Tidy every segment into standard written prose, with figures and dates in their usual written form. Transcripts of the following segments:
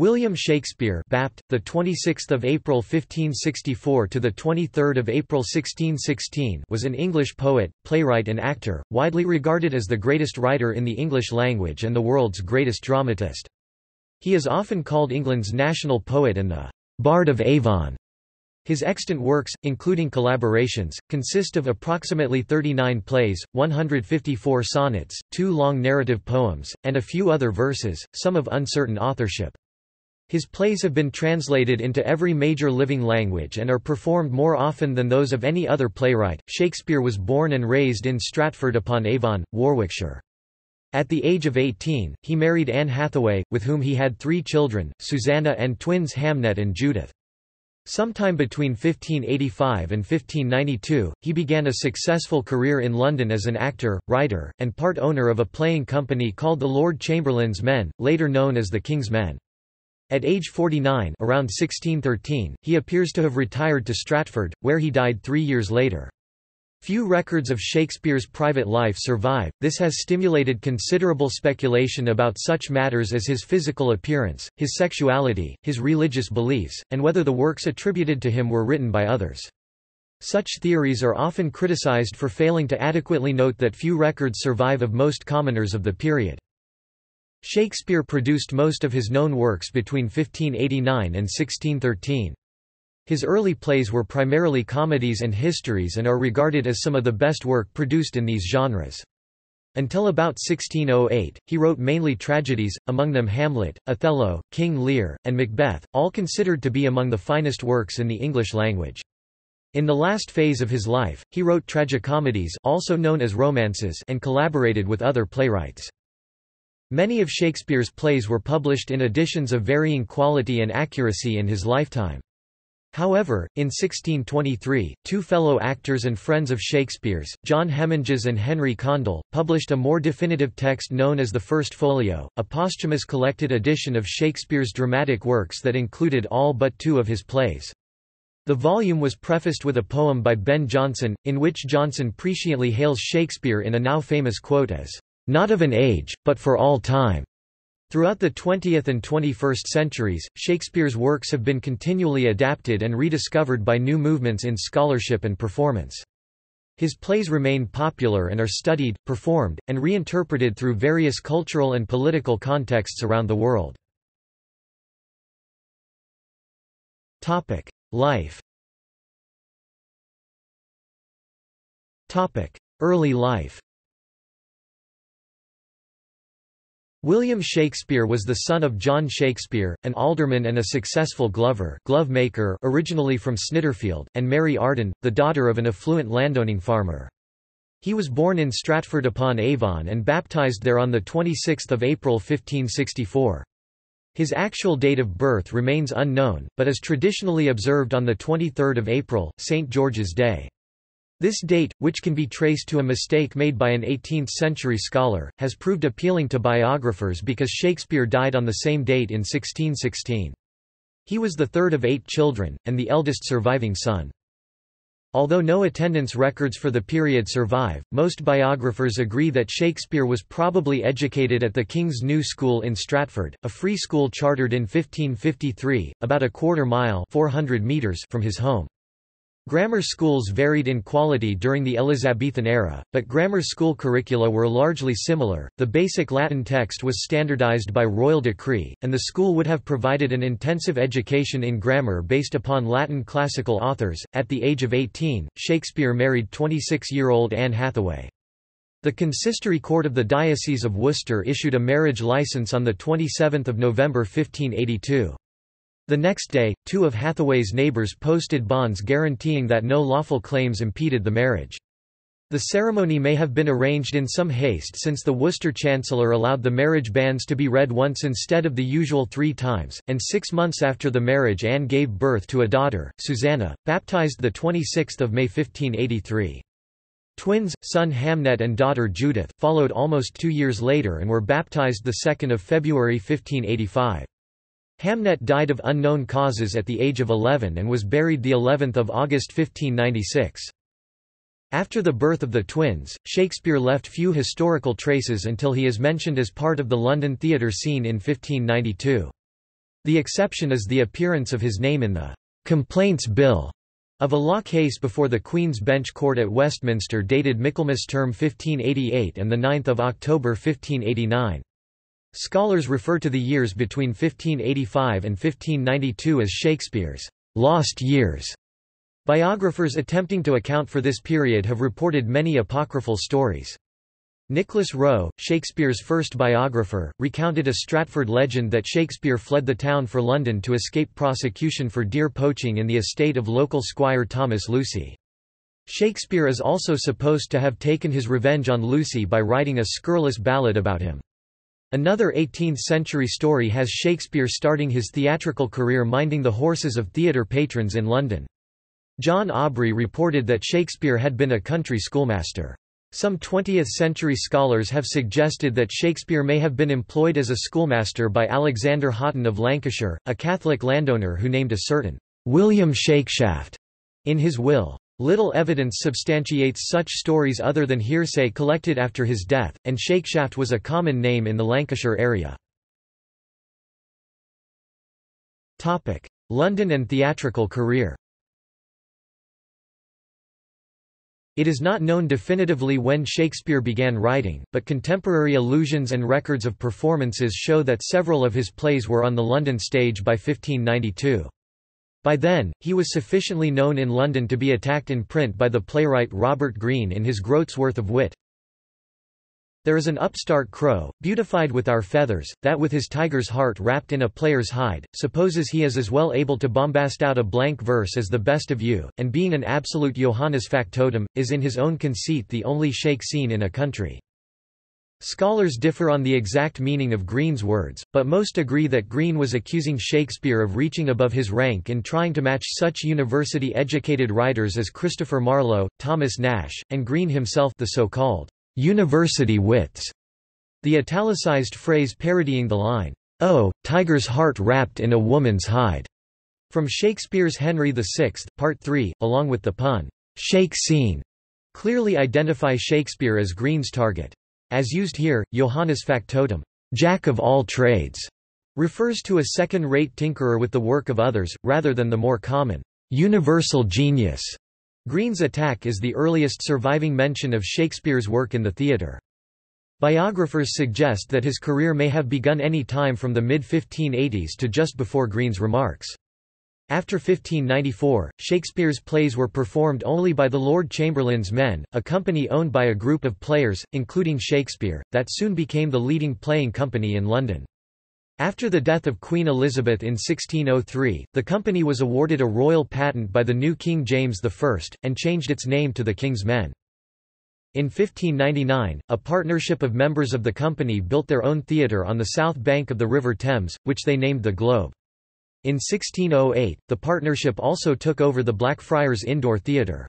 William Shakespeare, Bapt, the 26th of April 1564 to the 23rd of April 1616, was an English poet, playwright and actor, widely regarded as the greatest writer in the English language and the world's greatest dramatist. He is often called England's national poet and the Bard of Avon. His extant works, including collaborations, consist of approximately 39 plays, 154 sonnets, 2 long narrative poems, and a few other verses, some of uncertain authorship. His plays have been translated into every major living language and are performed more often than those of any other playwright. Shakespeare was born and raised in Stratford-upon-Avon, Warwickshire. At the age of 18, he married Anne Hathaway, with whom he had 3 children, Susanna and twins Hamnet and Judith. Sometime between 1585 and 1592, he began a successful career in London as an actor, writer, and part owner of a playing company called the Lord Chamberlain's Men, later known as the King's Men. At age 49, around 1613, he appears to have retired to Stratford, where he died 3 years later. Few records of Shakespeare's private life survive. This has stimulated considerable speculation about such matters as his physical appearance, his sexuality, his religious beliefs, and whether the works attributed to him were written by others. Such theories are often criticized for failing to adequately note that few records survive of most commoners of the period. Shakespeare produced most of his known works between 1589 and 1613. His early plays were primarily comedies and histories and are regarded as some of the best work produced in these genres. Until about 1608, he wrote mainly tragedies, among them Hamlet, Othello, King Lear, and Macbeth, all considered to be among the finest works in the English language. In the last phase of his life, he wrote tragicomedies, also known as romances, and collaborated with other playwrights. Many of Shakespeare's plays were published in editions of varying quality and accuracy in his lifetime. However, in 1623, 2 fellow actors and friends of Shakespeare's, John Heminges and Henry Condell, published a more definitive text known as the First Folio, a posthumous collected edition of Shakespeare's dramatic works that included all but 2 of his plays. The volume was prefaced with a poem by Ben Jonson, in which Jonson presciently hails Shakespeare in a now famous quote as, "Not of an age, but for all time." Throughout the 20th and 21st centuries, Shakespeare's works have been continually adapted and rediscovered by new movements in scholarship and performance. His plays remain popular and are studied, performed, and reinterpreted through various cultural and political contexts around the world. Life. Early life. William Shakespeare was the son of John Shakespeare, an alderman and a successful glover, glove-maker originally from Snitterfield, and Mary Arden, the daughter of an affluent landowning farmer. He was born in Stratford-upon-Avon and baptized there on 26 April 1564. His actual date of birth remains unknown, but is traditionally observed on 23 April, St. George's Day. This date, which can be traced to a mistake made by an 18th-century scholar, has proved appealing to biographers because Shakespeare died on the same date in 1616. He was the third of 8 children, and the eldest surviving son. Although no attendance records for the period survive, most biographers agree that Shakespeare was probably educated at the King's New School in Stratford, a free school chartered in 1553, about a quarter-mile (400 meters) from his home. Grammar schools varied in quality during the Elizabethan era, but grammar school curricula were largely similar. The basic Latin text was standardized by royal decree, and the school would have provided an intensive education in grammar based upon Latin classical authors. At the age of 18, Shakespeare married 26-year-old Anne Hathaway. The consistory court of the Diocese of Worcester issued a marriage license on 27 November 1582. The next day, 2 of Hathaway's neighbors posted bonds guaranteeing that no lawful claims impeded the marriage. The ceremony may have been arranged in some haste since the Worcester Chancellor allowed the marriage banns to be read once instead of the usual 3 times, and 6 months after the marriage Anne gave birth to a daughter, Susanna, baptized 26 May 1583. Twins, son Hamnet and daughter Judith, followed almost 2 years later and were baptized 2 February 1585. Hamnet died of unknown causes at the age of 11 and was buried the 11th of August 1596. After the birth of the twins, Shakespeare left few historical traces until he is mentioned as part of the London theatre scene in 1592. The exception is the appearance of his name in the "Complaints Bill" of a law case before the Queen's Bench Court at Westminster dated Michaelmas term 1588 and 9 October 1589. Scholars refer to the years between 1585 and 1592 as Shakespeare's "lost years". Biographers attempting to account for this period have reported many apocryphal stories. Nicholas Rowe, Shakespeare's first biographer, recounted a Stratford legend that Shakespeare fled the town for London to escape prosecution for deer poaching in the estate of local squire Thomas Lucy. Shakespeare is also supposed to have taken his revenge on Lucy by writing a scurrilous ballad about him. Another 18th-century story has Shakespeare starting his theatrical career minding the horses of theatre patrons in London. John Aubrey reported that Shakespeare had been a country schoolmaster. Some 20th-century scholars have suggested that Shakespeare may have been employed as a schoolmaster by Alexander Houghton of Lancashire, a Catholic landowner who named a certain William Shakeshaft in his will. Little evidence substantiates such stories other than hearsay collected after his death, and Shakeshaft was a common name in the Lancashire area. London and theatrical career. It is not known definitively when Shakespeare began writing, but contemporary allusions and records of performances show that several of his plays were on the London stage by 1592. By then, he was sufficiently known in London to be attacked in print by the playwright Robert Greene in his Groatsworth of Wit. There is an upstart crow, beautified with our feathers, that with his tiger's heart wrapped in a player's hide, supposes he is as well able to bombast out a blank verse as the best of you, and being an absolute Johannes factotum, is in his own conceit the only Shake scene in a country. Scholars differ on the exact meaning of Greene's words, but most agree that Greene was accusing Shakespeare of reaching above his rank in trying to match such university-educated writers as Christopher Marlowe, Thomas Nash, and Greene himself, the so-called university wits, the italicized phrase parodying the line, "Oh, tiger's heart wrapped in a woman's hide," from Shakespeare's Henry VI, Part 3, along with the pun, "Shake scene," clearly identify Shakespeare as Greene's target. As used here, Johannes factotum, "jack of all trades," refers to a second-rate tinkerer with the work of others, rather than the more common, universal genius. Greene's attack is the earliest surviving mention of Shakespeare's work in the theatre. Biographers suggest that his career may have begun any time from the mid-1580s to just before Greene's remarks. After 1594, Shakespeare's plays were performed only by the Lord Chamberlain's Men, a company owned by a group of players, including Shakespeare, that soon became the leading playing company in London. After the death of Queen Elizabeth in 1603, the company was awarded a royal patent by the new King James I, and changed its name to the King's Men. In 1599, a partnership of members of the company built their own theatre on the south bank of the River Thames, which they named the Globe. In 1608, the partnership also took over the Blackfriars Indoor Theatre.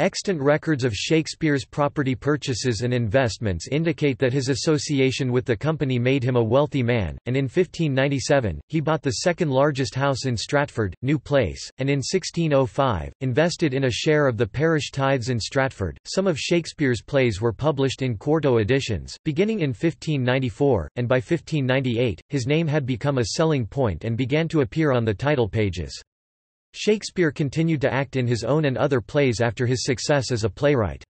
Extant records of Shakespeare's property purchases and investments indicate that his association with the company made him a wealthy man, and in 1597, he bought the second-largest house in Stratford, New Place, and in 1605, invested in a share of the parish tithes in Stratford. Some of Shakespeare's plays were published in quarto editions, beginning in 1594, and by 1598, his name had become a selling point and began to appear on the title pages. Shakespeare continued to act in his own and other plays after his success as a playwright.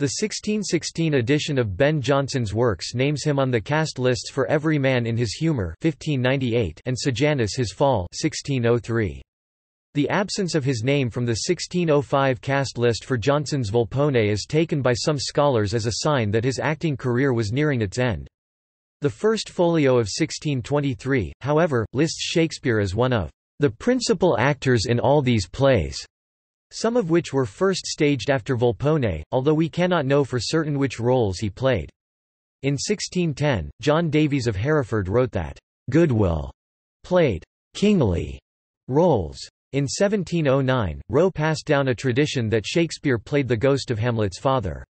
The 1616 edition of Ben Jonson's works names him on the cast lists for Every Man in His Humour (1598) and Sejanus His Fall (1603). The absence of his name from the 1605 cast list for Jonson's Volpone is taken by some scholars as a sign that his acting career was nearing its end. The First Folio of 1623, however, lists Shakespeare as one of the principal actors in all these plays, some of which were first staged after Volpone, although we cannot know for certain which roles he played. In 1610, John Davies of Hereford wrote that Goodwill played kingly roles. In 1709, Rowe passed down a tradition that Shakespeare played the ghost of Hamlet's father.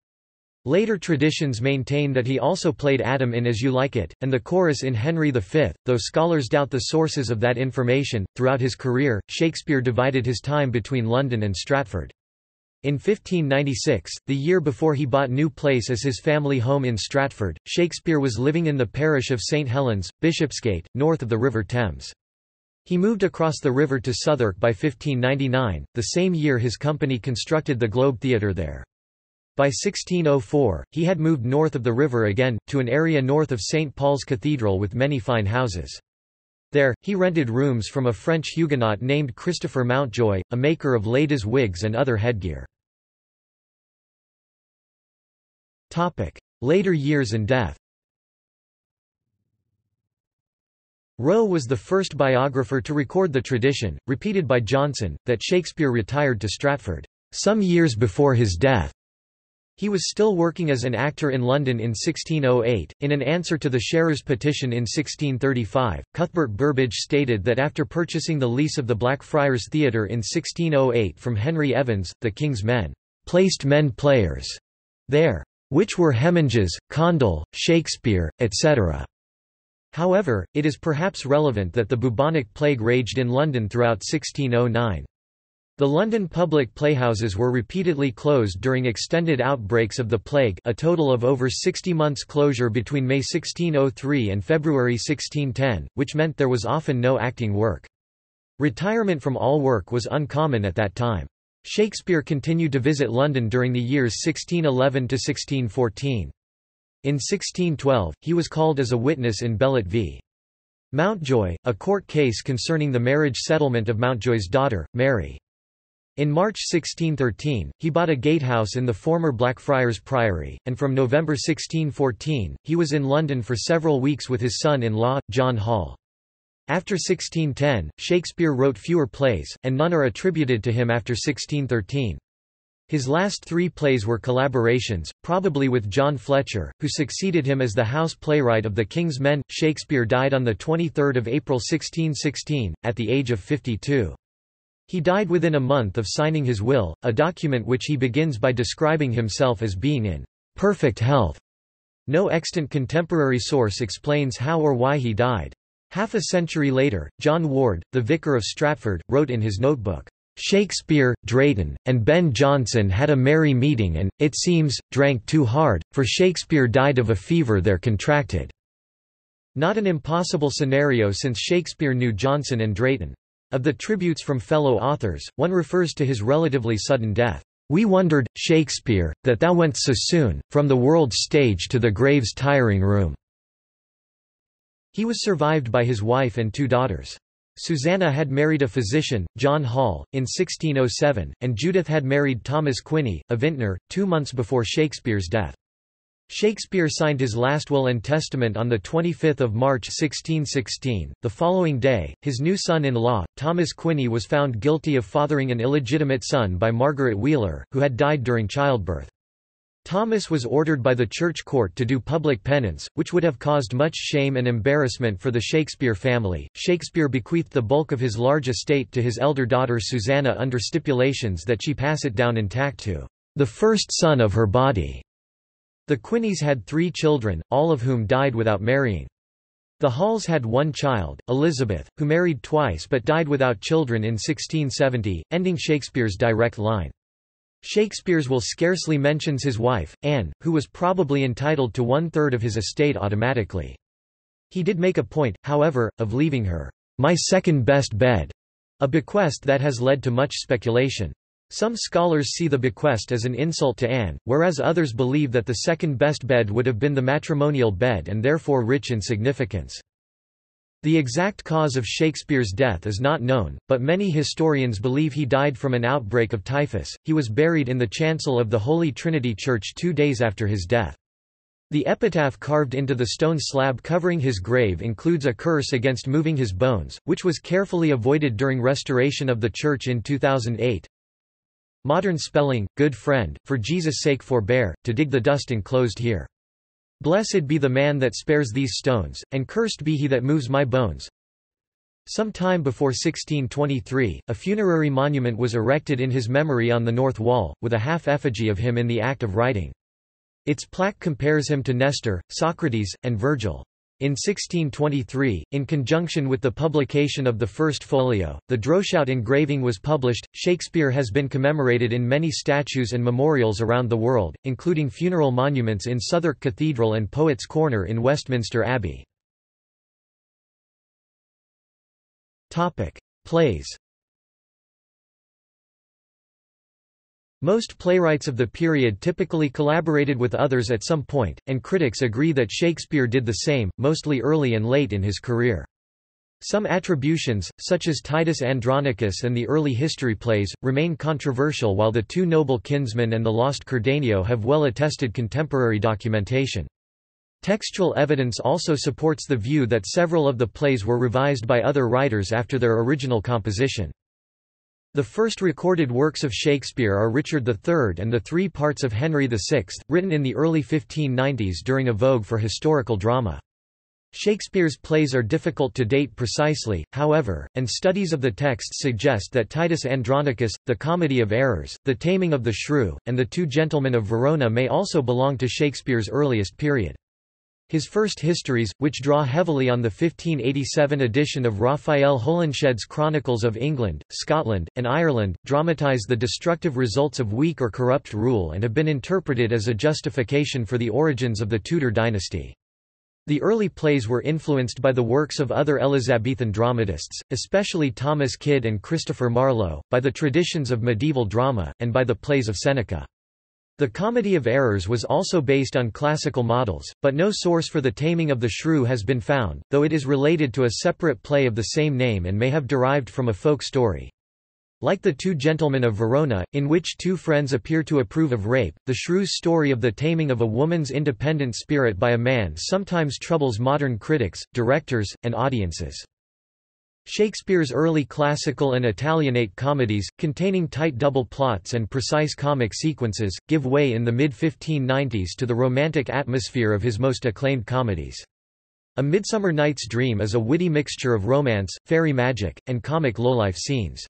Later traditions maintain that he also played Adam in As You Like It, and the chorus in Henry V, though scholars doubt the sources of that information. Throughout his career, Shakespeare divided his time between London and Stratford. In 1596, the year before he bought New Place as his family home in Stratford, Shakespeare was living in the parish of St Helens, Bishopsgate, north of the River Thames. He moved across the river to Southwark by 1599, the same year his company constructed the Globe Theatre there. By 1604, he had moved north of the river again, to an area north of St. Paul's Cathedral with many fine houses. There, he rented rooms from a French Huguenot named Christopher Mountjoy, a maker of ladies' wigs and other headgear. Later years and death. Rowe was the first biographer to record the tradition, repeated by Johnson, that Shakespeare retired to Stratford some years before his death. He was still working as an actor in London in 1608. In an answer to the Sharers' petition in 1635, Cuthbert Burbage stated that after purchasing the lease of the Blackfriars Theatre in 1608 from Henry Evans, the King's Men placed men players there, which were Heminges, Condell, Shakespeare, etc. However, it is perhaps relevant that the bubonic plague raged in London throughout 1609. The London public playhouses were repeatedly closed during extended outbreaks of the plague, a total of over 60 months closure between May 1603 and February 1610, which meant there was often no acting work. Retirement from all work was uncommon at that time. Shakespeare continued to visit London during the years 1611 to 1614. In 1612, he was called as a witness in Bellet v. Mountjoy, a court case concerning the marriage settlement of Mountjoy's daughter, Mary. In March 1613, he bought a gatehouse in the former Blackfriars Priory, and from November 1614, he was in London for several weeks with his son-in-law, John Hall. After 1610, Shakespeare wrote fewer plays, and none are attributed to him after 1613. His last three plays were collaborations, probably with John Fletcher, who succeeded him as the house playwright of the King's Men. Shakespeare died on 23 April 1616, at the age of 52. He died within a month of signing his will, a document which he begins by describing himself as being in perfect health. No extant contemporary source explains how or why he died. Half a century later, John Ward, the vicar of Stratford, wrote in his notebook, "Shakespeare, Drayton, and Ben Jonson had a merry meeting and, it seems, drank too hard, for Shakespeare died of a fever there contracted." Not an impossible scenario, since Shakespeare knew Jonson and Drayton. Of the tributes from fellow authors, one refers to his relatively sudden death. "We wondered, Shakespeare, that thou went so soon, from the world's stage to the grave's tiring room." He was survived by his wife and two daughters. Susanna had married a physician, John Hall, in 1607, and Judith had married Thomas Quinney, a vintner, 2 months before Shakespeare's death. Shakespeare signed his last will and testament on 25 March 1616. The following day, his new son-in-law, Thomas Quinney, was found guilty of fathering an illegitimate son by Margaret Wheeler, who had died during childbirth. Thomas was ordered by the church court to do public penance, which would have caused much shame and embarrassment for the Shakespeare family. Shakespeare bequeathed the bulk of his large estate to his elder daughter Susanna under stipulations that she pass it down intact to the first son of her body. The Quinneys had three children, all of whom died without marrying. The Halls had one child, Elizabeth, who married twice but died without children in 1670, ending Shakespeare's direct line. Shakespeare's will scarcely mentions his wife, Anne, who was probably entitled to 1/3 of his estate automatically. He did make a point, however, of leaving her "my second best bed," a bequest that has led to much speculation. Some scholars see the bequest as an insult to Anne, whereas others believe that the second best bed would have been the matrimonial bed and therefore rich in significance. The exact cause of Shakespeare's death is not known, but many historians believe he died from an outbreak of typhus. He was buried in the chancel of the Holy Trinity Church 2 days after his death. The epitaph carved into the stone slab covering his grave includes a curse against moving his bones, which was carefully avoided during restoration of the church in 2008. Modern spelling: good friend, for Jesus' sake forbear, to dig the dust enclosed here. Blessed be the man that spares these stones, and cursed be he that moves my bones. Some time before 1623, a funerary monument was erected in his memory on the north wall, with a half-effigy of him in the act of writing. Its plaque compares him to Nestor, Socrates, and Virgil. In 1623, in conjunction with the publication of the First Folio, the Droeshout engraving was published. Shakespeare has been commemorated in many statues and memorials around the world, including funeral monuments in Southwark Cathedral and Poets' Corner in Westminster Abbey. Plays. Most playwrights of the period typically collaborated with others at some point, and critics agree that Shakespeare did the same, mostly early and late in his career. Some attributions, such as Titus Andronicus and the early history plays, remain controversial, while The Two Noble Kinsmen and The Lost Cardenio have well-attested contemporary documentation. Textual evidence also supports the view that several of the plays were revised by other writers after their original composition. The first recorded works of Shakespeare are Richard III and the three parts of Henry VI, written in the early 1590s during a vogue for historical drama. Shakespeare's plays are difficult to date precisely, however, and studies of the texts suggest that Titus Andronicus, The Comedy of Errors, The Taming of the Shrew, and The Two Gentlemen of Verona may also belong to Shakespeare's earliest period. His first histories, which draw heavily on the 1587 edition of Raphael Holinshed's Chronicles of England, Scotland, and Ireland, dramatize the destructive results of weak or corrupt rule and have been interpreted as a justification for the origins of the Tudor dynasty. The early plays were influenced by the works of other Elizabethan dramatists, especially Thomas Kidd and Christopher Marlowe, by the traditions of medieval drama, and by the plays of Seneca. The Comedy of Errors was also based on classical models, but no source for The Taming of the Shrew has been found, though it is related to a separate play of the same name and may have derived from a folk story. Like The Two Gentlemen of Verona, in which two friends appear to approve of rape, the Shrew's story of the taming of a woman's independent spirit by a man sometimes troubles modern critics, directors, and audiences. Shakespeare's early classical and Italianate comedies, containing tight double plots and precise comic sequences, give way in the mid-1590s to the romantic atmosphere of his most acclaimed comedies. A Midsummer Night's Dream is a witty mixture of romance, fairy magic, and comic lowlife scenes.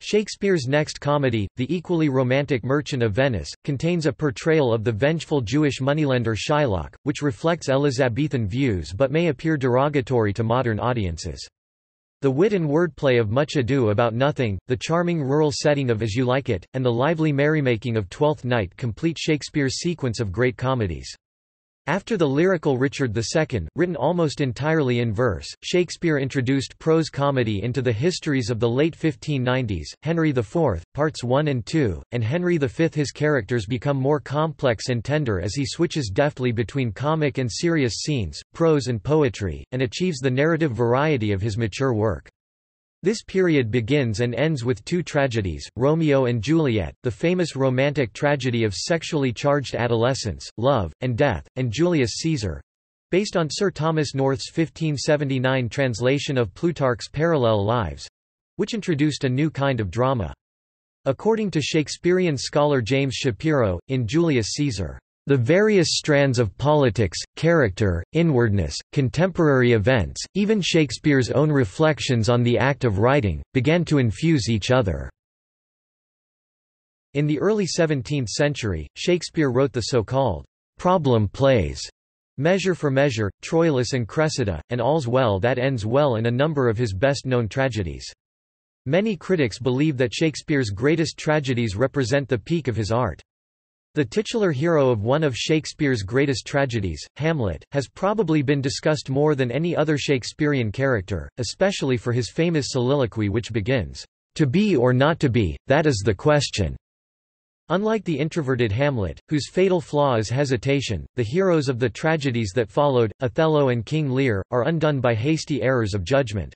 Shakespeare's next comedy, the equally romantic Merchant of Venice, contains a portrayal of the vengeful Jewish moneylender Shylock, which reflects Elizabethan views but may appear derogatory to modern audiences. The wit and wordplay of Much Ado About Nothing, the charming rural setting of As You Like It, and the lively merrymaking of Twelfth Night complete Shakespeare's sequence of great comedies. After the lyrical Richard II, written almost entirely in verse, Shakespeare introduced prose comedy into the histories of the late 1590s, Henry IV, Parts 1 and 2, and Henry V. His characters become more complex and tender as he switches deftly between comic and serious scenes, prose and poetry, and achieves the narrative variety of his mature work. This period begins and ends with two tragedies, Romeo and Juliet, the famous romantic tragedy of sexually charged adolescence, love, and death, and Julius Caesar—based on Sir Thomas North's 1579 translation of Plutarch's Parallel Lives—which introduced a new kind of drama. According to Shakespearean scholar James Shapiro, in Julius Caesar, the various strands of politics, character, inwardness, contemporary events, even Shakespeare's own reflections on the act of writing, began to infuse each other. In the early 17th century, Shakespeare wrote the so-called problem plays, Measure for Measure, Troilus and Cressida, and All's Well That Ends Well, and a number of his best-known tragedies. Many critics believe that Shakespeare's greatest tragedies represent the peak of his art. The titular hero of one of Shakespeare's greatest tragedies, Hamlet, has probably been discussed more than any other Shakespearean character, especially for his famous soliloquy which begins, "To be or not to be, that is the question." Unlike the introverted Hamlet, whose fatal flaw is hesitation, the heroes of the tragedies that followed, Othello and King Lear, are undone by hasty errors of judgment.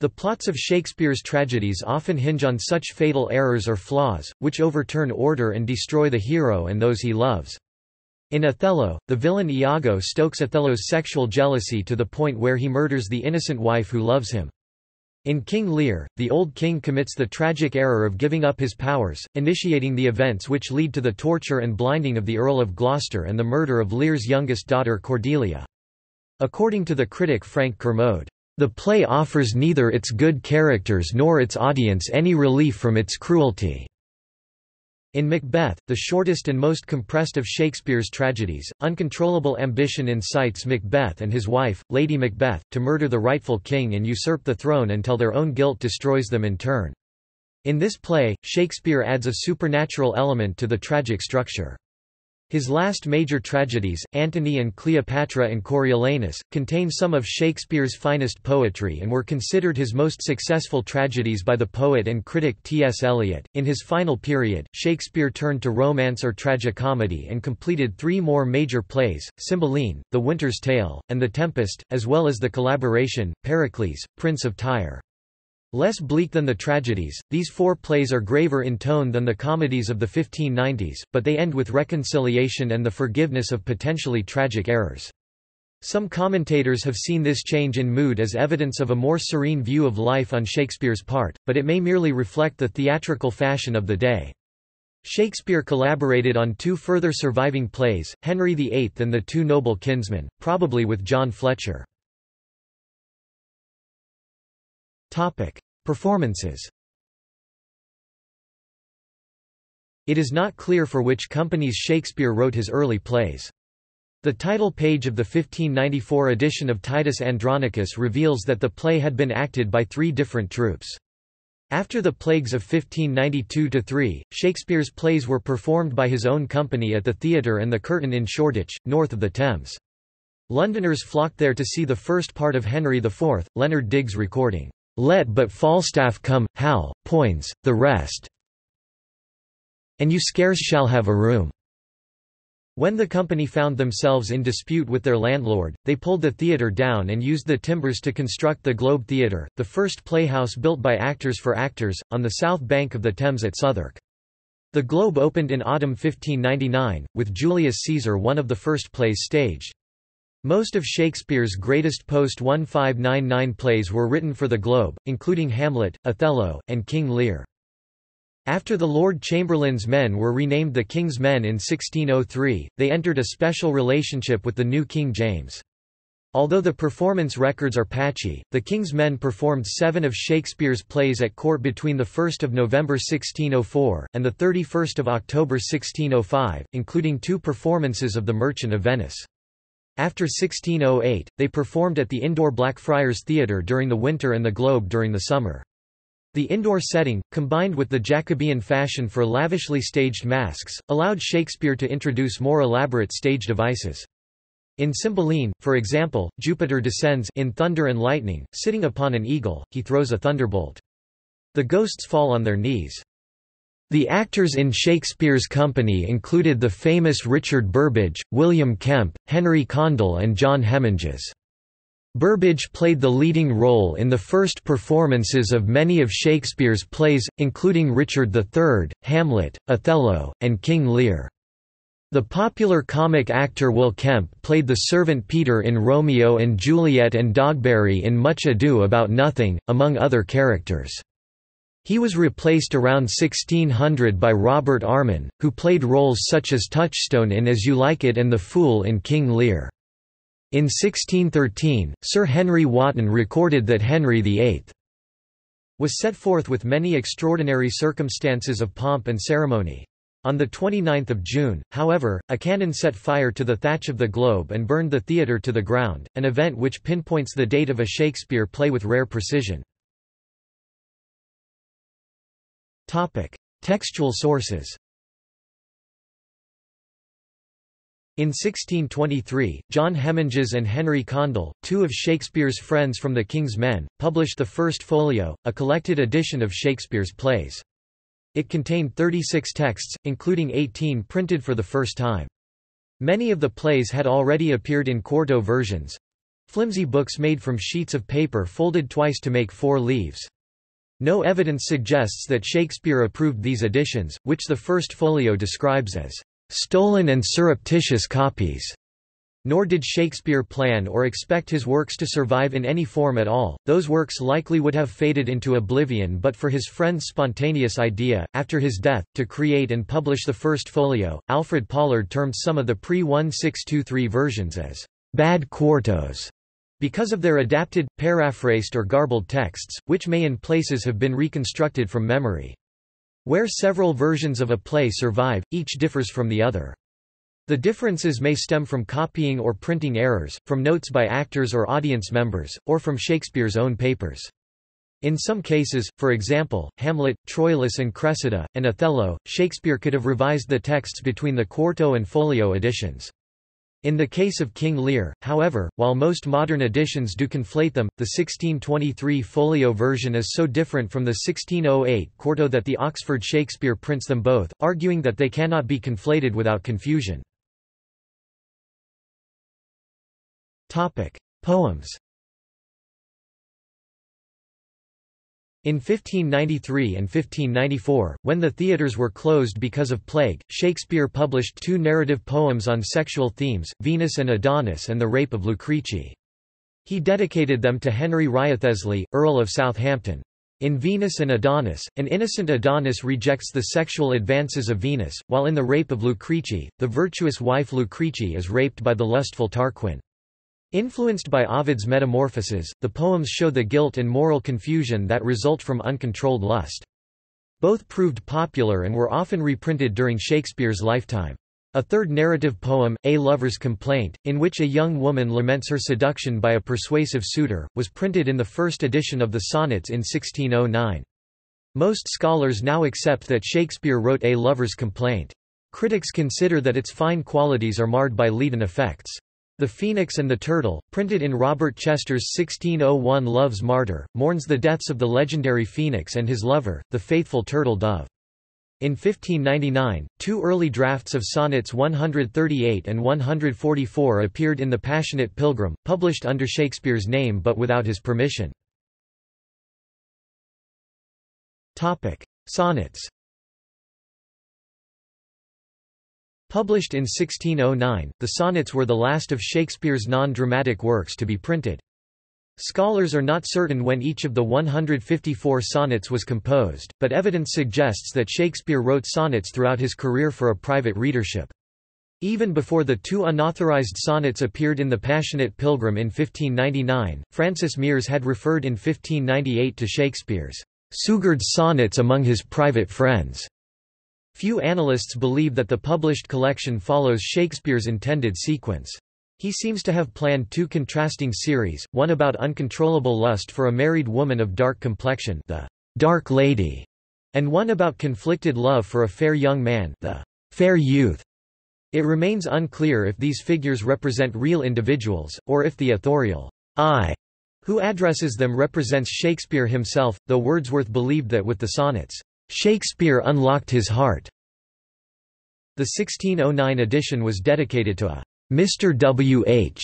The plots of Shakespeare's tragedies often hinge on such fatal errors or flaws, which overturn order and destroy the hero and those he loves. In Othello, the villain Iago stokes Othello's sexual jealousy to the point where he murders the innocent wife who loves him. In King Lear, the old king commits the tragic error of giving up his powers, initiating the events which lead to the torture and blinding of the Earl of Gloucester and the murder of Lear's youngest daughter Cordelia. According to the critic Frank Kermode, the play offers neither its good characters nor its audience any relief from its cruelty. In Macbeth, the shortest and most compressed of Shakespeare's tragedies, uncontrollable ambition incites Macbeth and his wife, Lady Macbeth, to murder the rightful king and usurp the throne until their own guilt destroys them in turn. In this play, Shakespeare adds a supernatural element to the tragic structure. His last major tragedies, Antony and Cleopatra and Coriolanus, contain some of Shakespeare's finest poetry and were considered his most successful tragedies by the poet and critic T.S. Eliot. In his final period, Shakespeare turned to romance or tragicomedy and completed three more major plays, Cymbeline, The Winter's Tale, and The Tempest, as well as the collaboration, Pericles, Prince of Tyre. Less bleak than the tragedies, these four plays are graver in tone than the comedies of the 1590s, but they end with reconciliation and the forgiveness of potentially tragic errors. Some commentators have seen this change in mood as evidence of a more serene view of life on Shakespeare's part, but it may merely reflect the theatrical fashion of the day. Shakespeare collaborated on two further surviving plays, Henry VIII and The Two Noble Kinsmen, probably with John Fletcher. Performances. It is not clear for which companies Shakespeare wrote his early plays. The title page of the 1594 edition of Titus Andronicus reveals that the play had been acted by three different troupes. After the plagues of 1592–3, Shakespeare's plays were performed by his own company at the Theatre and the Curtain in Shoreditch, north of the Thames. Londoners flocked there to see the first part of Henry IV, Leonard Digges recording, "Let but Falstaff come, Hal, Poins, the rest, and you scarce shall have a room." When the company found themselves in dispute with their landlord, they pulled the theatre down and used the timbers to construct the Globe Theatre, the first playhouse built by actors for actors, on the south bank of the Thames at Southwark. The Globe opened in autumn 1599, with Julius Caesar one of the first plays staged. Most of Shakespeare's greatest post-1599 plays were written for the Globe, including Hamlet, Othello, and King Lear. After the Lord Chamberlain's Men were renamed the King's Men in 1603, they entered a special relationship with the new King James. Although the performance records are patchy, the King's Men performed 7 of Shakespeare's plays at court between 1 November 1604 and 31 October 1605, including 2 performances of The Merchant of Venice. After 1608, they performed at the indoor Blackfriars Theatre during the winter and the Globe during the summer. The indoor setting, combined with the Jacobean fashion for lavishly staged masques, allowed Shakespeare to introduce more elaborate stage devices. In Cymbeline, for example, Jupiter descends in thunder and lightning, sitting upon an eagle, he throws a thunderbolt. The ghosts fall on their knees. The actors in Shakespeare's company included the famous Richard Burbage, William Kemp, Henry Condell and John Heminges. Burbage played the leading role in the first performances of many of Shakespeare's plays, including Richard III, Hamlet, Othello, and King Lear. The popular comic actor Will Kemp played the servant Peter in Romeo and Juliet and Dogberry in Much Ado About Nothing, among other characters. He was replaced around 1600 by Robert Armin, who played roles such as Touchstone in As You Like It and the Fool in King Lear. In 1613, Sir Henry Wotton recorded that Henry VIII was set forth with many extraordinary circumstances of pomp and ceremony. On 29 June, however, a cannon set fire to the thatch of the Globe and burned the theatre to the ground, an event which pinpoints the date of a Shakespeare play with rare precision. Textual sources. In 1623, John Heminges and Henry Condell, 2 of Shakespeare's friends from the King's Men, published the First Folio, a collected edition of Shakespeare's plays. It contained 36 texts, including 18 printed for the first time. Many of the plays had already appeared in quarto versions—flimsy books made from sheets of paper folded twice to make 4 leaves. No evidence suggests that Shakespeare approved these editions, which the First Folio describes as "stolen and surreptitious copies," nor did Shakespeare plan or expect his works to survive in any form at all. Those works likely would have faded into oblivion but for his friend's spontaneous idea, after his death, to create and publish the First Folio. Alfred Pollard termed some of the pre-1623 versions as "bad quartos," because of their adapted, paraphrased or garbled texts, which may in places have been reconstructed from memory. Where several versions of a play survive, each differs from the other. The differences may stem from copying or printing errors, from notes by actors or audience members, or from Shakespeare's own papers. In some cases, for example, Hamlet, Troilus and Cressida, and Othello, Shakespeare could have revised the texts between the quarto and folio editions. In the case of King Lear, however, while most modern editions do conflate them, the 1623 folio version is so different from the 1608 quarto that the Oxford Shakespeare prints them both, arguing that they cannot be conflated without confusion. Poems. In 1593 and 1594, when the theatres were closed because of plague, Shakespeare published two narrative poems on sexual themes, Venus and Adonis and the Rape of Lucrece. He dedicated them to Henry Wriothesley, Earl of Southampton. In Venus and Adonis, an innocent Adonis rejects the sexual advances of Venus, while in the Rape of Lucrece, the virtuous wife Lucrece is raped by the lustful Tarquin. Influenced by Ovid's Metamorphoses, the poems show the guilt and moral confusion that result from uncontrolled lust. Both proved popular and were often reprinted during Shakespeare's lifetime. A third narrative poem, A Lover's Complaint, in which a young woman laments her seduction by a persuasive suitor, was printed in the first edition of the Sonnets in 1609. Most scholars now accept that Shakespeare wrote A Lover's Complaint. Critics consider that its fine qualities are marred by leaden effects. The Phoenix and the Turtle, printed in Robert Chester's 1601 Love's Martyr, mourns the deaths of the legendary Phoenix and his lover, the faithful turtle-dove. In 1599, two early drafts of sonnets 138 and 144 appeared in The Passionate Pilgrim, published under Shakespeare's name but without his permission. Sonnets. Published in 1609, the sonnets were the last of Shakespeare's non-dramatic works to be printed. Scholars are not certain when each of the 154 sonnets was composed, but evidence suggests that Shakespeare wrote sonnets throughout his career for a private readership. Even before the two unauthorized sonnets appeared in The Passionate Pilgrim in 1599, Francis Mears had referred in 1598 to Shakespeare's "Sugard's sonnets" among his private friends. Few analysts believe that the published collection follows Shakespeare's intended sequence. He seems to have planned two contrasting series, one about uncontrollable lust for a married woman of dark complexion, the Dark Lady, and one about conflicted love for a fair young man, the Fair Youth. It remains unclear if these figures represent real individuals, or if the authorial I who addresses them represents Shakespeare himself, though Wordsworth believed that with the sonnets, Shakespeare unlocked his heart. The 1609 edition was dedicated to a Mr. W.H.,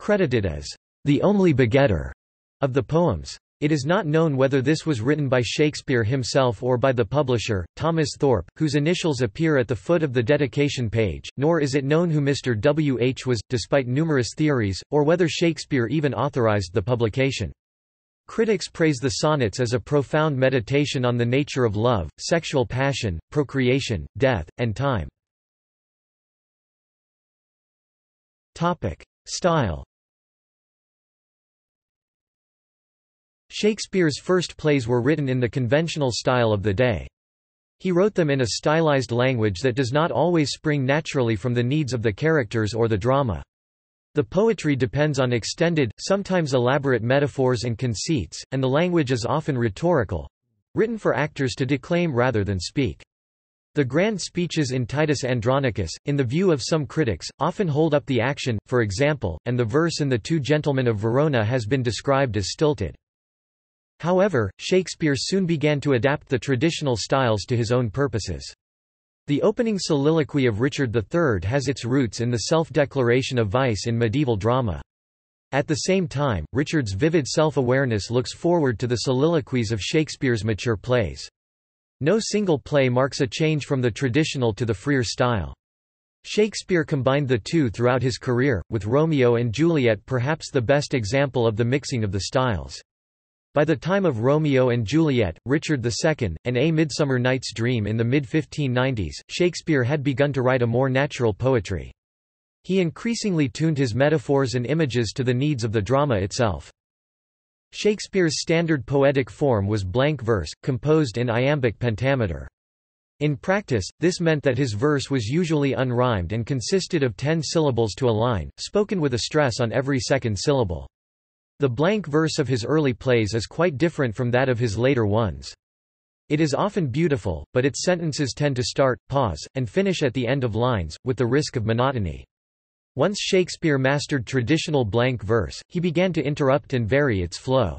credited as the only begetter of the poems. It is not known whether this was written by Shakespeare himself or by the publisher, Thomas Thorpe, whose initials appear at the foot of the dedication page, nor is it known who Mr. W.H. was, despite numerous theories, or whether Shakespeare even authorized the publication. Critics praise the sonnets as a profound meditation on the nature of love, sexual passion, procreation, death, and time. Style. Shakespeare's first plays were written in the conventional style of the day. He wrote them in a stylized language that does not always spring naturally from the needs of the characters or the drama. The poetry depends on extended, sometimes elaborate metaphors and conceits, and the language is often rhetorical—written for actors to declaim rather than speak. The grand speeches in Titus Andronicus, in the view of some critics, often hold up the action, for example, and the verse in The Two Gentlemen of Verona has been described as stilted. However, Shakespeare soon began to adapt the traditional styles to his own purposes. The opening soliloquy of Richard III has its roots in the self-declaration of vice in medieval drama. At the same time, Richard's vivid self-awareness looks forward to the soliloquies of Shakespeare's mature plays. No single play marks a change from the traditional to the freer style. Shakespeare combined the two throughout his career, with Romeo and Juliet perhaps the best example of the mixing of the styles. By the time of Romeo and Juliet, Richard II, and A Midsummer Night's Dream in the mid-1590s, Shakespeare had begun to write a more natural poetry. He increasingly tuned his metaphors and images to the needs of the drama itself. Shakespeare's standard poetic form was blank verse, composed in iambic pentameter. In practice, this meant that his verse was usually unrhymed and consisted of 10 syllables to a line, spoken with a stress on every second syllable. The blank verse of his early plays is quite different from that of his later ones. It is often beautiful, but its sentences tend to start, pause, and finish at the end of lines, with the risk of monotony. Once Shakespeare mastered traditional blank verse, he began to interrupt and vary its flow.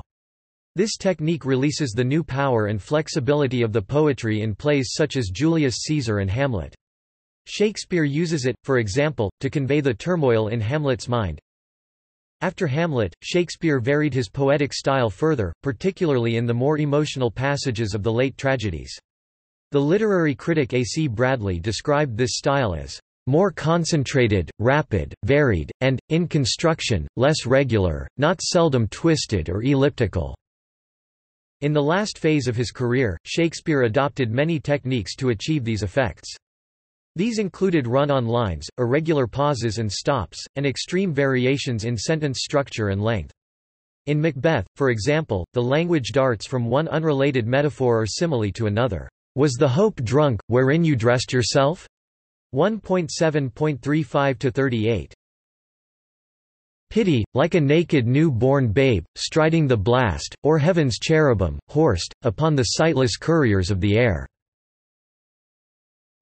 This technique releases the new power and flexibility of the poetry in plays such as Julius Caesar and Hamlet. Shakespeare uses it, for example, to convey the turmoil in Hamlet's mind. After Hamlet, Shakespeare varied his poetic style further, particularly in the more emotional passages of the late tragedies. The literary critic A. C. Bradley described this style as more concentrated, rapid, varied, and, in construction, less regular, not seldom twisted or elliptical. In the last phase of his career, Shakespeare adopted many techniques to achieve these effects. These included run-on lines, irregular pauses and stops, and extreme variations in sentence structure and length. In Macbeth, for example, the language darts from one unrelated metaphor or simile to another. "Was the hope drunk, wherein you dressed yourself?" 1.7.35–38. Pity, like a naked new-born babe, striding the blast, or heaven's cherubim, horsed, upon the sightless couriers of the air.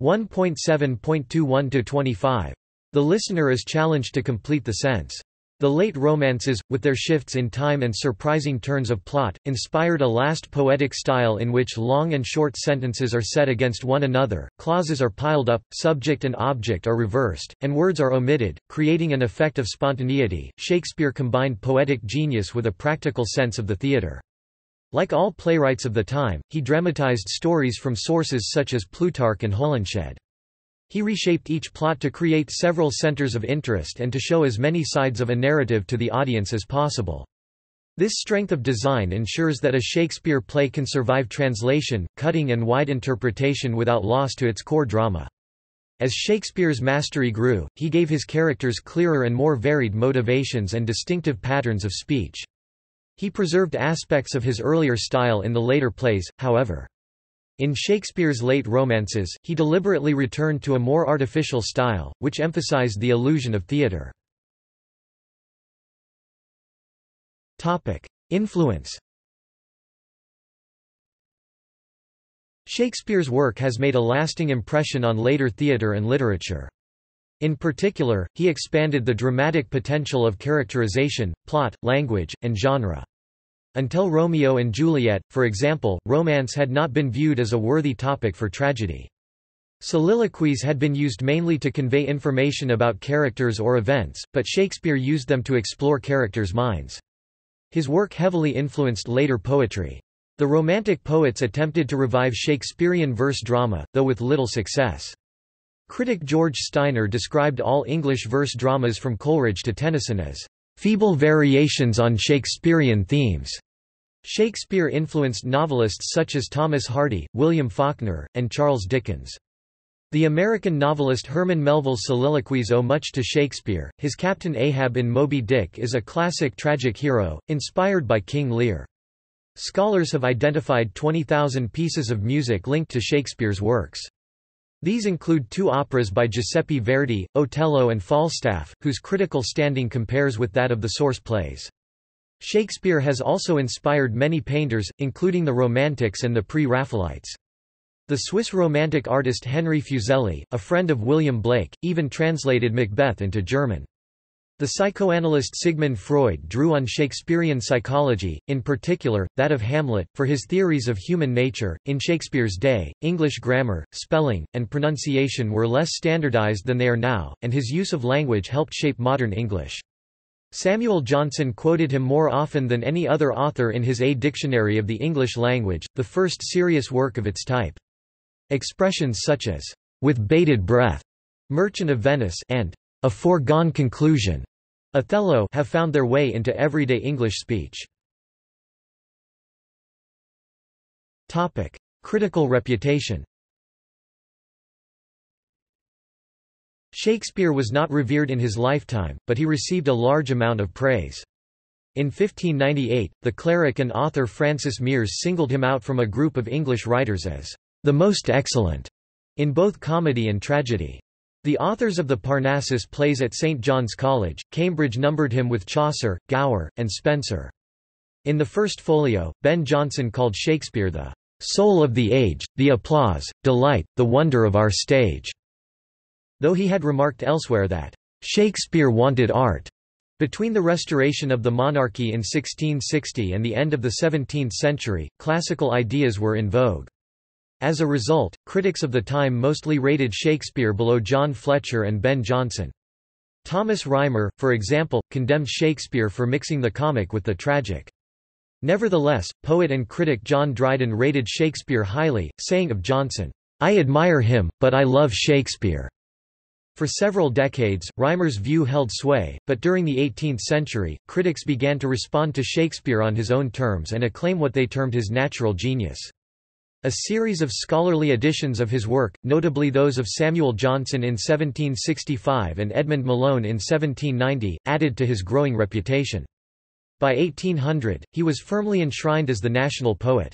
1.7.21–25. The listener is challenged to complete the sense. The late romances, with their shifts in time and surprising turns of plot, inspired a last poetic style in which long and short sentences are set against one another, clauses are piled up, subject and object are reversed, and words are omitted, creating an effect of spontaneity. Shakespeare combined poetic genius with a practical sense of the theatre. Like all playwrights of the time, he dramatized stories from sources such as Plutarch and Holinshed. He reshaped each plot to create several centers of interest and to show as many sides of a narrative to the audience as possible. This strength of design ensures that a Shakespeare play can survive translation, cutting and wide interpretation without loss to its core drama. As Shakespeare's mastery grew, he gave his characters clearer and more varied motivations and distinctive patterns of speech. He preserved aspects of his earlier style in the later plays, however. In Shakespeare's late romances, he deliberately returned to a more artificial style, which emphasized the illusion of theater. Topic: Influence. Shakespeare's work has made a lasting impression on later theater and literature. In particular, he expanded the dramatic potential of characterization, plot, language, and genre. Until Romeo and Juliet, for example, romance had not been viewed as a worthy topic for tragedy. Soliloquies had been used mainly to convey information about characters or events, but Shakespeare used them to explore characters' minds. His work heavily influenced later poetry. The Romantic poets attempted to revive Shakespearean verse drama, though with little success. Critic George Steiner described all English verse dramas from Coleridge to Tennyson as feeble variations on Shakespearean themes. Shakespeare influenced novelists such as Thomas Hardy, William Faulkner, and Charles Dickens. The American novelist Herman Melville's soliloquies owe much to Shakespeare. His Captain Ahab in Moby Dick is a classic tragic hero, inspired by King Lear. Scholars have identified 20,000 pieces of music linked to Shakespeare's works. These include two operas by Giuseppe Verdi, Othello and Falstaff, whose critical standing compares with that of the source plays. Shakespeare has also inspired many painters, including the Romantics and the Pre-Raphaelites. The Swiss Romantic artist Henry Fuseli, a friend of William Blake, even translated Macbeth into German. The psychoanalyst Sigmund Freud drew on Shakespearean psychology, in particular, that of Hamlet, for his theories of human nature. In Shakespeare's day, English grammar, spelling, and pronunciation were less standardized than they are now, and his use of language helped shape modern English. Samuel Johnson quoted him more often than any other author in his A Dictionary of the English Language, the first serious work of its type. Expressions such as, "with bated breath," Merchant of Venice, and "a foregone conclusion," Othello, have found their way into everyday English speech. Topic: Critical reputation. Shakespeare was not revered in his lifetime, but he received a large amount of praise. In 1598, the cleric and author Francis Meres singled him out from a group of English writers as the most excellent in both comedy and tragedy. The authors of the Parnassus plays at St. John's College, Cambridge numbered him with Chaucer, Gower, and Spenser. In the First Folio, Ben Jonson called Shakespeare the soul of the age, the applause, delight, the wonder of our stage, though he had remarked elsewhere that Shakespeare wanted art. Between the restoration of the monarchy in 1660 and the end of the 17th century, classical ideas were in vogue. As a result, critics of the time mostly rated Shakespeare below John Fletcher and Ben Jonson. Thomas Rymer, for example, condemned Shakespeare for mixing the comic with the tragic. Nevertheless, poet and critic John Dryden rated Shakespeare highly, saying of Jonson, "I admire him, but I love Shakespeare." For several decades, Rymer's view held sway, but during the 18th century, critics began to respond to Shakespeare on his own terms and acclaim what they termed his natural genius. A series of scholarly editions of his work, notably those of Samuel Johnson in 1765 and Edmund Malone in 1790, added to his growing reputation. By 1800, he was firmly enshrined as the national poet.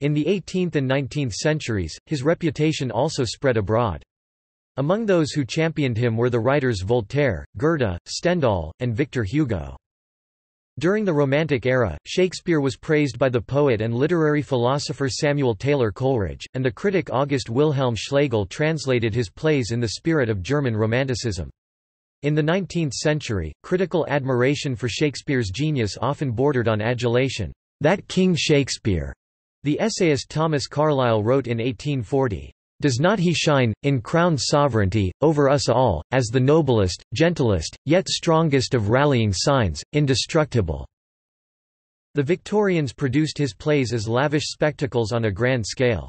In the 18th and 19th centuries, his reputation also spread abroad. Among those who championed him were the writers Voltaire, Goethe, Stendhal, and Victor Hugo. During the Romantic era, Shakespeare was praised by the poet and literary philosopher Samuel Taylor Coleridge, and the critic August Wilhelm Schlegel translated his plays in the spirit of German Romanticism. In the 19th century, critical admiration for Shakespeare's genius often bordered on adulation. "That King Shakespeare," the essayist Thomas Carlyle wrote in 1840, "does not he shine, in crowned sovereignty, over us all, as the noblest, gentlest, yet strongest of rallying signs, indestructible?" The Victorians produced his plays as lavish spectacles on a grand scale.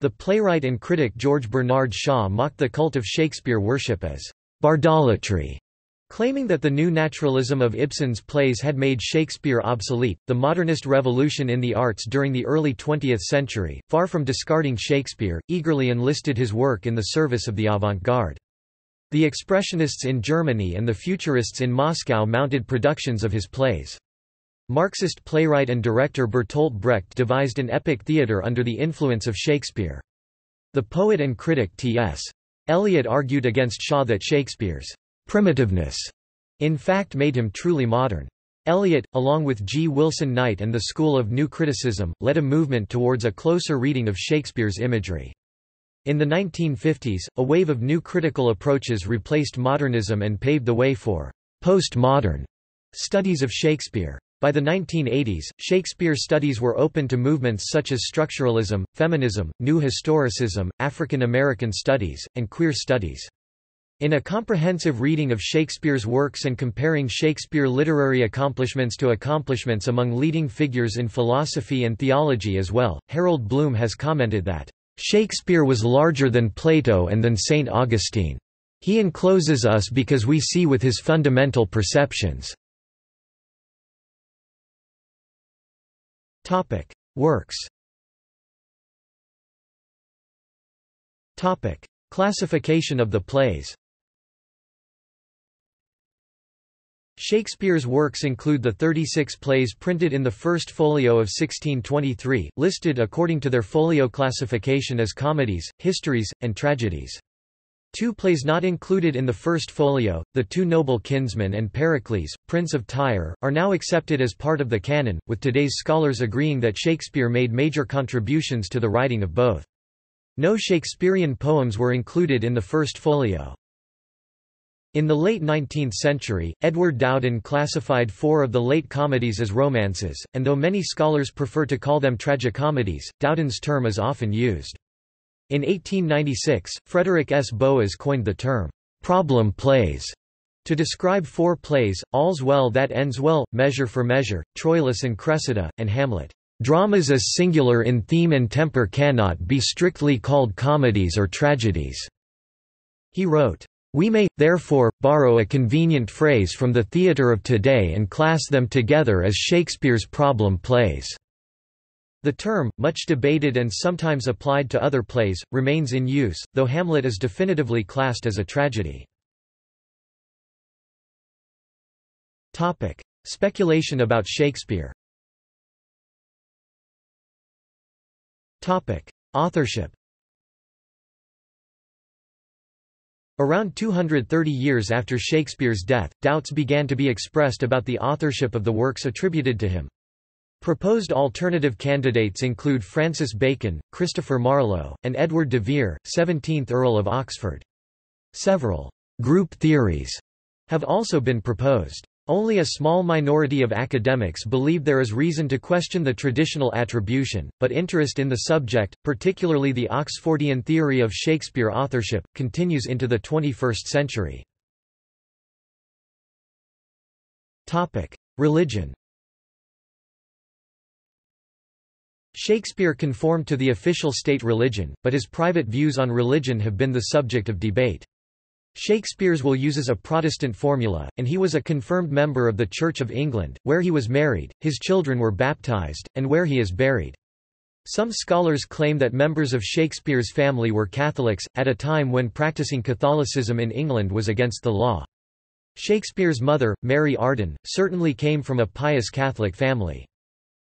The playwright and critic George Bernard Shaw mocked the cult of Shakespeare worship as bardolatry, claiming that the new naturalism of Ibsen's plays had made Shakespeare obsolete. The modernist revolution in the arts during the early 20th century, far from discarding Shakespeare, eagerly enlisted his work in the service of the avant-garde. The Expressionists in Germany and the Futurists in Moscow mounted productions of his plays. Marxist playwright and director Bertolt Brecht devised an epic theatre under the influence of Shakespeare. The poet and critic T.S. Eliot argued against Shaw that Shakespeare's primitiveness, in fact, made him truly modern. Eliot, along with G. Wilson Knight and the School of New Criticism, led a movement towards a closer reading of Shakespeare's imagery. In the 1950s, a wave of new critical approaches replaced modernism and paved the way for postmodern studies of Shakespeare. By the 1980s, Shakespeare studies were open to movements such as structuralism, feminism, new historicism, African American studies, and queer studies. In a comprehensive reading of Shakespeare's works and comparing Shakespeare's literary accomplishments to accomplishments among leading figures in philosophy and theology as well, Harold Bloom has commented that, "Shakespeare was larger than Plato and than St. Augustine. He encloses us because we see with his fundamental perceptions." Works. Classification of the plays. Shakespeare's works include the 36 plays printed in the First Folio of 1623, listed according to their folio classification as comedies, histories, and tragedies. Two plays not included in the First Folio, The Two Noble Kinsmen and Pericles, Prince of Tyre, are now accepted as part of the canon, with today's scholars agreeing that Shakespeare made major contributions to the writing of both. No Shakespearean poems were included in the First Folio. In the late 19th century, Edward Dowden classified four of the late comedies as romances, and though many scholars prefer to call them tragicomedies, Dowden's term is often used. In 1896, Frederick S. Boas coined the term, "problem plays," to describe four plays, All's Well That Ends Well, Measure for Measure, Troilus and Cressida, and Hamlet. Dramas as singular in theme and temper cannot be strictly called comedies or tragedies. He wrote, "We may, therefore, borrow a convenient phrase from the theatre of today and class them together as Shakespeare's problem plays." The term, much debated and sometimes applied to other plays, remains in use, though Hamlet is definitively classed as a tragedy. Speculation about Shakespeare. Authorship. Around 230 years after Shakespeare's death, doubts began to be expressed about the authorship of the works attributed to him. Proposed alternative candidates include Francis Bacon, Christopher Marlowe, and Edward de Vere, 17th Earl of Oxford. Several group theories have also been proposed. Only a small minority of academics believe there is reason to question the traditional attribution, but interest in the subject, particularly the Oxfordian theory of Shakespeare authorship, continues into the 21st century. Religion. Shakespeare conformed to the official state religion, but his private views on religion have been the subject of debate. Shakespeare's will uses a Protestant formula, and he was a confirmed member of the Church of England, where he was married, his children were baptized, and where he is buried. Some scholars claim that members of Shakespeare's family were Catholics, at a time when practicing Catholicism in England was against the law. Shakespeare's mother, Mary Arden, certainly came from a pious Catholic family.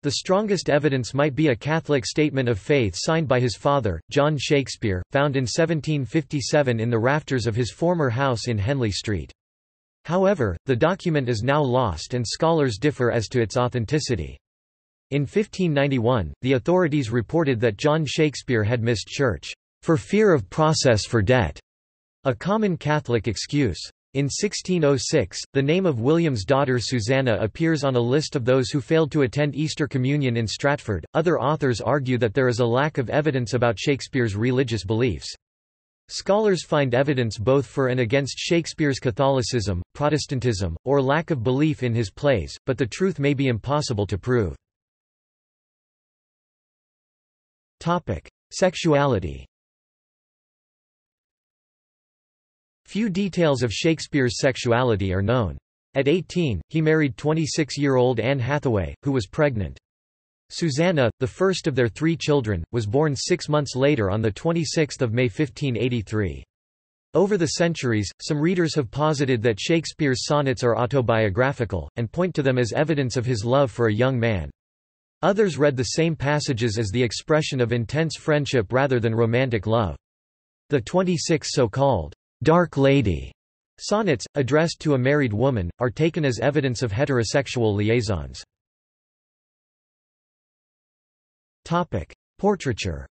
The strongest evidence might be a Catholic statement of faith signed by his father, John Shakespeare, found in 1757 in the rafters of his former house in Henley Street. However, the document is now lost and scholars differ as to its authenticity. In 1591, the authorities reported that John Shakespeare had missed church, "for fear of process for debt," a common Catholic excuse. In 1606, the name of William's daughter Susanna appears on a list of those who failed to attend Easter Communion in Stratford. Other authors argue that there is a lack of evidence about Shakespeare's religious beliefs. Scholars find evidence both for and against Shakespeare's Catholicism, Protestantism, or lack of belief in his plays, but the truth may be impossible to prove. Topic: Sexuality. Few details of Shakespeare's sexuality are known. At 18, he married 26-year-old Anne Hathaway, who was pregnant. Susanna, the first of their three children, was born 6 months later on 26 May 1583. Over the centuries, some readers have posited that Shakespeare's sonnets are autobiographical, and point to them as evidence of his love for a young man. Others read the same passages as the expression of intense friendship rather than romantic love. The 26 so-called "Dark Lady" sonnets, addressed to a married woman, are taken as evidence of heterosexual liaisons. Portraiture.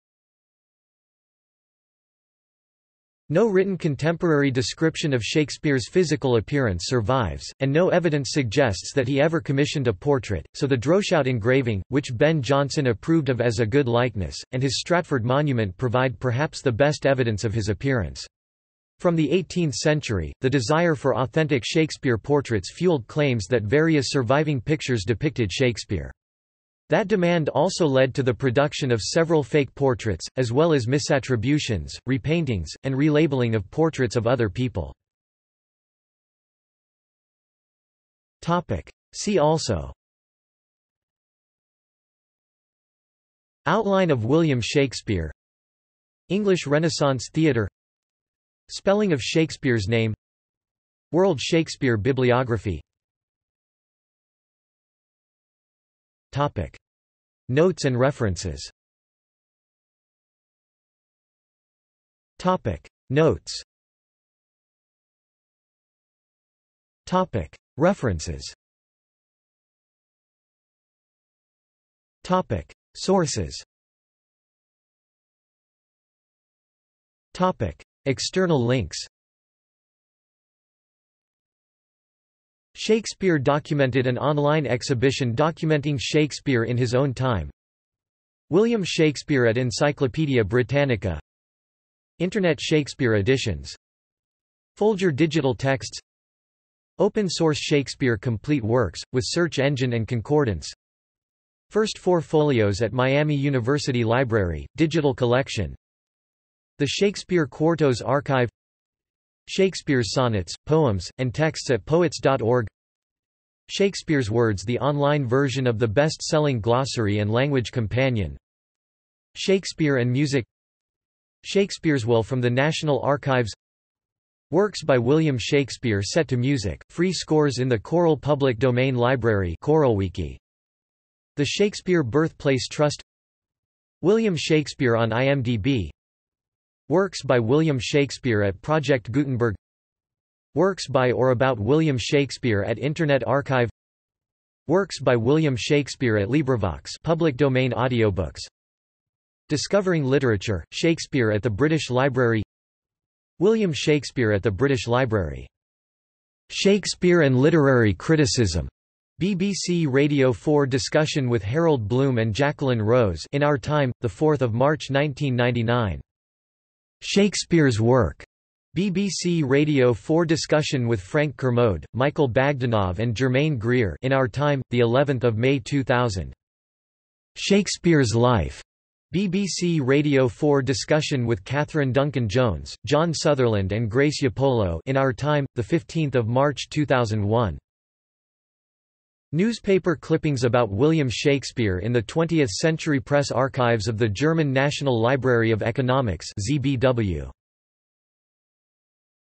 No written contemporary description of Shakespeare's physical appearance survives, and no evidence suggests that he ever commissioned a portrait, so the Droeshout engraving, which Ben Jonson approved of as a good likeness, and his Stratford monument provide perhaps the best evidence of his appearance. From the 18th century, the desire for authentic Shakespeare portraits fueled claims that various surviving pictures depicted Shakespeare. That demand also led to the production of several fake portraits, as well as misattributions, repaintings, and relabeling of portraits of other people. See also: Outline of William Shakespeare, English Renaissance theatre, spelling of Shakespeare's name, World Shakespeare bibliography. Topic: Notes and references. Topic: Notes. Topic: References. Topic: Sources. Topic: External links. Shakespeare documented, an online exhibition documenting Shakespeare in his own time. William Shakespeare at Encyclopædia Britannica. Internet Shakespeare editions. Folger digital texts. Open source Shakespeare complete works, with search engine and concordance. First four folios at Miami University Library, digital collection. The Shakespeare Quartos Archive. Shakespeare's sonnets, poems, and texts at poets.org. Shakespeare's Words, the online version of the best-selling glossary and language companion. Shakespeare and Music. Shakespeare's Will from the National Archives. Works by William Shakespeare set to music, free scores in the Choral Public Domain Library, ChoralWiki. The Shakespeare Birthplace Trust. William Shakespeare on IMDb. Works by William Shakespeare at Project Gutenberg. Works by or about William Shakespeare at Internet Archive. Works by William Shakespeare at LibriVox, public domain audiobooks. Discovering Literature, Shakespeare at the British Library. William Shakespeare at the British Library. Shakespeare and Literary Criticism. BBC Radio 4 discussion with Harold Bloom and Jacqueline Rose in Our Time, 4 March 1999. Shakespeare's Work. BBC Radio 4 discussion with Frank Kermode, Michael Bagdanov and Germaine Greer in Our Time, of May 2000. Shakespeare's Life. BBC Radio 4 discussion with Catherine Duncan-Jones, John Sutherland and Grace Iapolo in Our Time, 15 March 2001. Newspaper clippings about William Shakespeare in the 20th Century Press Archives of the German National Library of Economics (ZBW).